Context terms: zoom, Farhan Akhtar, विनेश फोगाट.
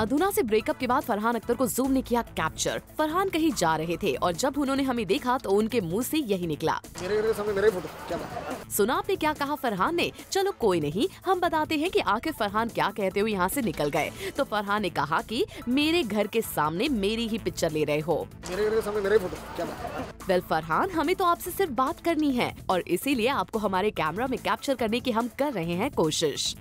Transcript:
अधूना से ब्रेकअप के बाद फरहान अख्तर को जूम ने किया कैप्चर। फरहान कहीं जा रहे थे और जब उन्होंने हमें देखा तो उनके मुंह से यही निकला, मेरे फोटो। सुना आपने क्या कहा फरहान ने? चलो कोई नहीं, हम बताते हैं कि आखिर फरहान क्या कहते हुए यहाँ से निकल गए। तो फरहान ने कहा कि मेरे घर के सामने मेरी ही पिक्चर ले रहे हो। वेल फरहान, हमें तो आपसे सिर्फ बात करनी है और इसीलिए आपको हमारे कैमरा में कैप्चर करने की हम कर रहे हैं कोशिश।